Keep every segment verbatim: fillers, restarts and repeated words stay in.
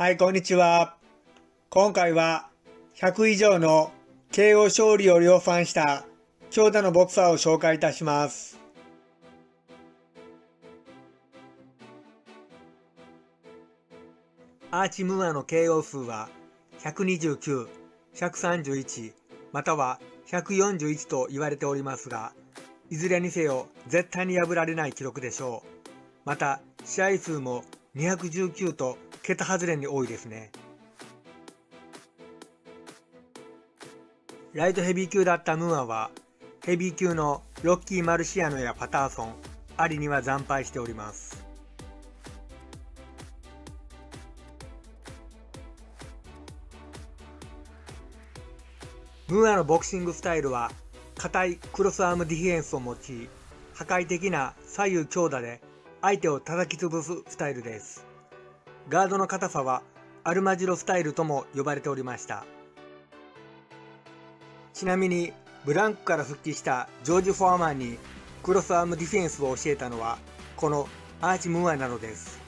はい、こんにちは。今回はひゃく以上の ケーオー 勝利を量産した強打のボクサーを紹介いたします。アーチムーアの ケーオー 数はひゃくにじゅうきゅう、ひゃくさんじゅういち、またはひゃくよんじゅういちと言われておりますが、いずれにせよ絶対に破られない記録でしょう。また試合数もにひゃくじゅうきゅうと桁外れに多いですね。ライトヘビー級だったムーアはヘビー級のロッキー・マルシアノやパターソン、アリには惨敗しております。ムーアのボクシングスタイルは硬いクロスアームディフェンスを用い、破壊的な左右強打で相手を叩き潰すスタイルです。ガードの硬さはアルマジロスタイルとも呼ばれておりました。ちなみにブランクから復帰したジョージ・フォアマンにクロスアームディフェンスを教えたのはこのアーチ・ムーアなのです。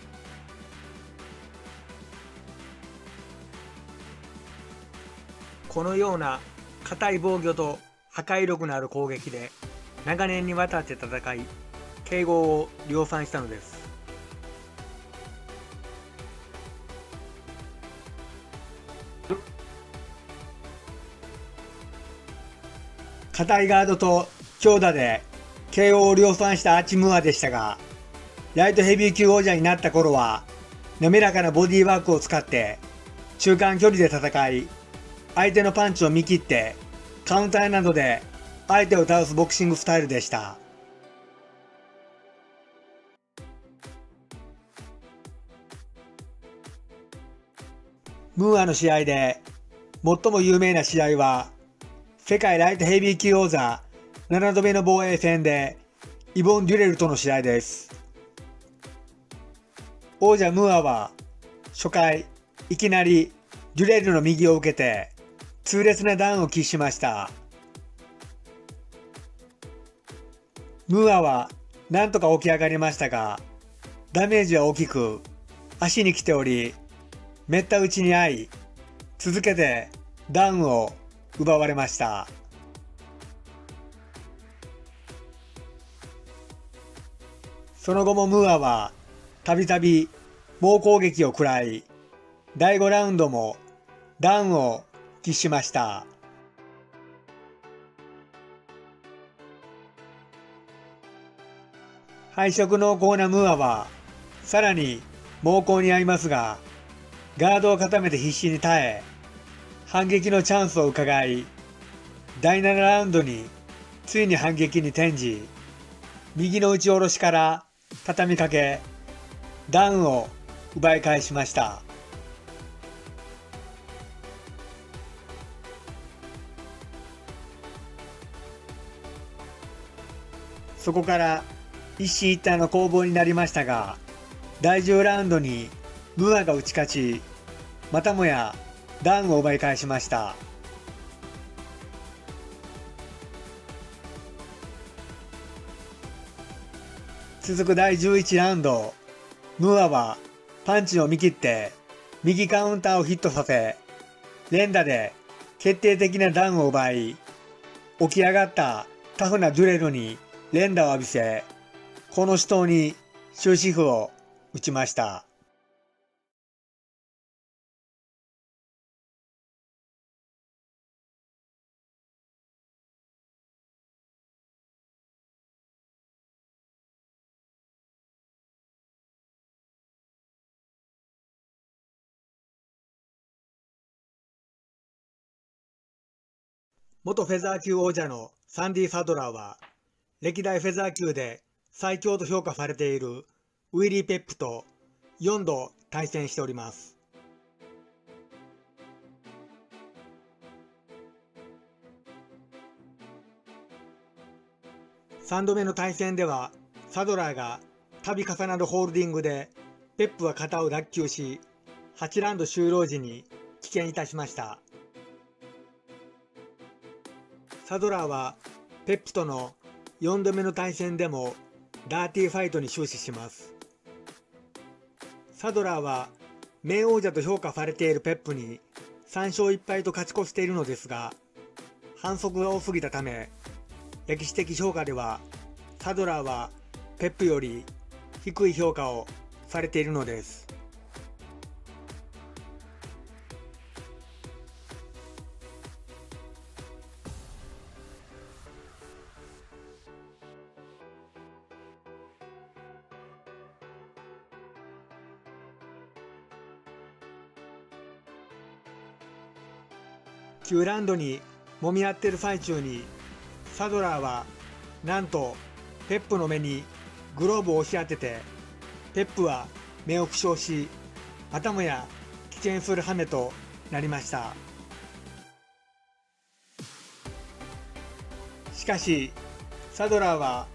このような硬い防御と破壊力のある攻撃で長年にわたって戦い、ケーオー を量産したのです。硬いガードと強打で ケーオー を量産したアーチムーアでしたが、ライトヘビー級王者になった頃は滑らかなボディーワークを使って中間距離で戦い、相手のパンチを見切ってカウンターなどで相手を倒すボクシングスタイルでした。ムーアの試合で最も有名な試合は世界ライトヘビー級王座ななどめの防衛戦でイボン・デュレルとの試合です。王者ムーアは初回いきなりデュレルの右を受けて痛烈なダウンを喫しました。ムーアはなんとか起き上がりましたが、ダメージは大きく足に来ており、めった打ちに遭い、続けてダウンを奪われました。その後もムーアはたびたび猛攻撃を食らい、だいごラウンドもダウンを喫しました。敗色濃厚なムーアはさらに猛攻に遭いますが、ガードを固めて必死に耐え、反撃のチャンスをうかがい、だいななラウンドについに反撃に転じ、右の打ち下ろしから畳みかけ、ダウンを奪い返しました。そこから一進一退の攻防になりましたが、だいじゅうラウンドにムーアが打ち勝ち、またもやダウンを奪い返しました。続くだいじゅういちラウンド、ムーアはパンチを見切って右カウンターをヒットさせ、連打で決定的なダウンを奪い、起き上がったタフなデュレルに連打を浴びせ、この死闘に終止符を打ちました。元フェザー級王者のサンディ・サドラーは、歴代フェザー級で最強と評価されているウィリー・ペップとよんど対戦しております。さんどめの対戦ではサドラーが度重なるホールディングでペップは肩を脱臼し、はちラウンド終了時に棄権いたしました。サドラーはペップとのよんどめの対戦でもダーティーファイトに終始します。サドラーは名王者と評価されているペップにさんしょういっぱいと勝ち越しているのですが、反則が多すぎたため、歴史的評価ではサドラーはペップより低い評価をされているのです。きゅうラウンドに揉み合っている最中に、サドラーはなんとペップの目にグローブを押し当てて、ペップは目を負傷し、またもや棄権する羽目となりました。しかしサドラーは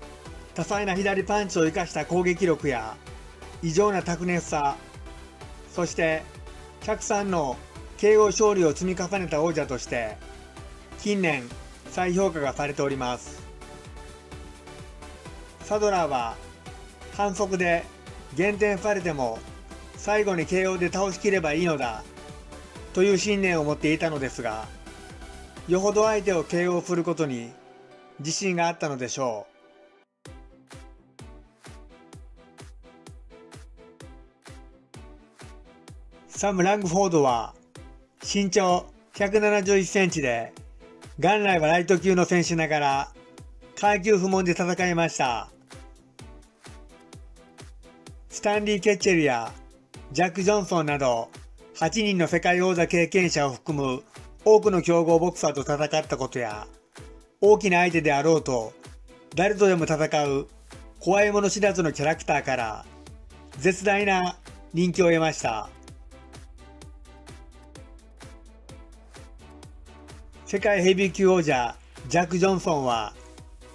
多彩な左パンチを生かした攻撃力や異常な卓越さ、そしてひゃくさんのケーオー 勝利を積み重ねた王者として近年再評価がされております。サドラーは反則で減点されても最後に ケーオー で倒しきればいいのだという信念を持っていたのですが、よほど相手を ケーオー することに自信があったのでしょう。サム・ラングフォードは身長ひゃくななじゅういちセンチで、元来はライト級の選手ながら階級不問で戦いました。スタンリー・ケッチェルやジャック・ジョンソンなどはちにんの世界王座経験者を含む多くの強豪ボクサーと戦ったことや、大きな相手であろうと誰とでも戦う怖いもの知らずのキャラクターから絶大な人気を得ました。世界ヘビー級王者ジャック・ジョンソンは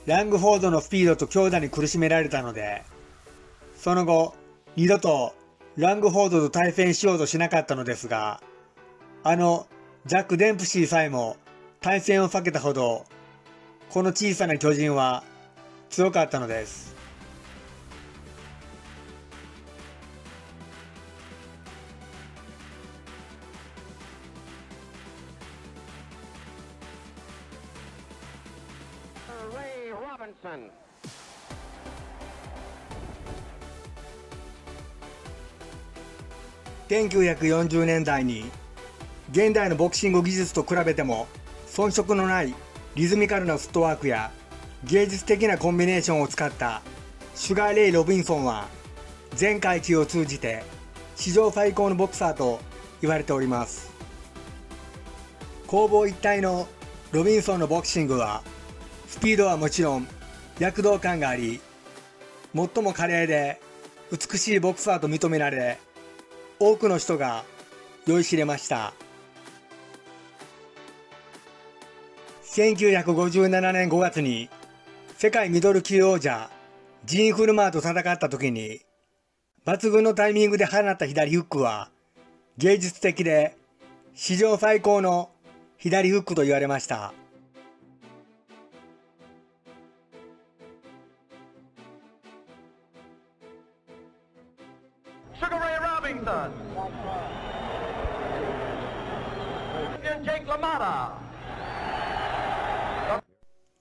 ラングフォードのスピードと強打に苦しめられたので、その後二度とラングフォードと対戦しようとしなかったのですが、あのジャック・デンプシーさえも対戦を避けたほどこの小さな巨人は強かったのです。せんきゅうひゃくよんじゅうねんだいに現代のボクシング技術と比べても遜色のないリズミカルなフットワークや芸術的なコンビネーションを使ったシュガー・レイ・ロビンソンは全階級を通じて史上最高のボクサーと言われております。攻防一体のロビンソンのボクシングはスピードはもちろん躍動感があり、最も華麗で美しいボクサーと認められ、多くの人が酔いしれました。せんきゅうひゃくごじゅうななねんごがつに世界ミドル級王者ジーン・フルマーと戦った時に抜群のタイミングで放った左フックは芸術的で史上最高の左フックと言われました。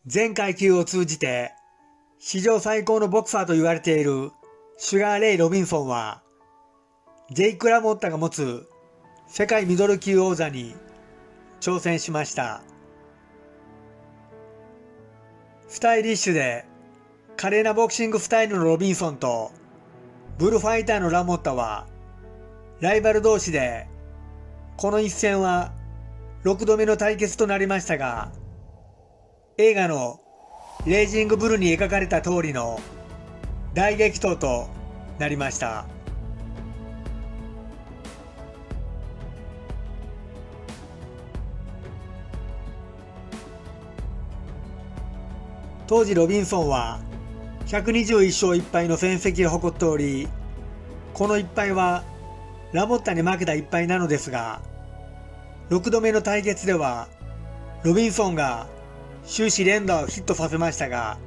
全階級を通じて史上最高のボクサーと言われているシュガー・レイ・ロビンソンは、ジェイク・ラモッタが持つ世界ミドル級王座に挑戦しました。スタイリッシュで華麗なボクシングスタイルのロビンソンとブルファイターのラモッタはライバル同士で、この一戦はろくどめの対決となりましたが、映画のレイジングブルに描かれた通りの大激闘となりました。当時ロビンソンはひゃくにじゅういっしょういっぱいの戦績を誇っており、このいっぱいはラモッタに負けたいっぱいなのですが、ろくどめの対決ではロビンソンが終始連打をヒットさせましたが、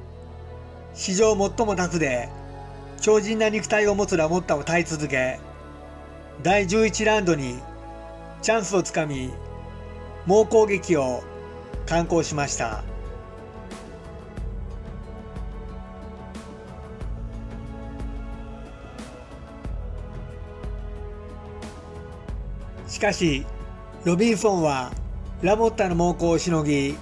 史上最もタフで強靭な肉体を持つラモッタを耐え続け、だいじゅういちラウンドにチャンスをつかみ、猛攻撃を敢行しました。しかしロビンソンはラモッタの猛攻をしのぎ、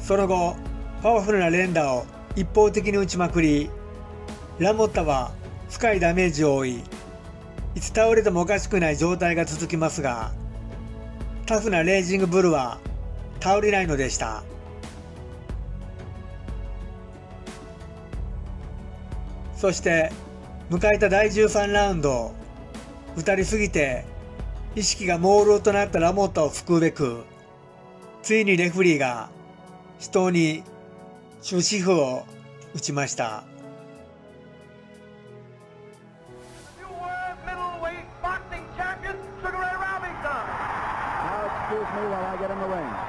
その後パワフルな連打を一方的に打ちまくり、ラモッタは深いダメージを負い、いつ倒れてもおかしくない状態が続きますが、タフなレイジングブルは倒れないのでした。そして迎えただいじゅうさんラウンド、打たれすぎて意識が朦朧となったラモッタを救うべく、ついにレフリーが死闘に終止符を打ちました。Excuse me while I get in the ring.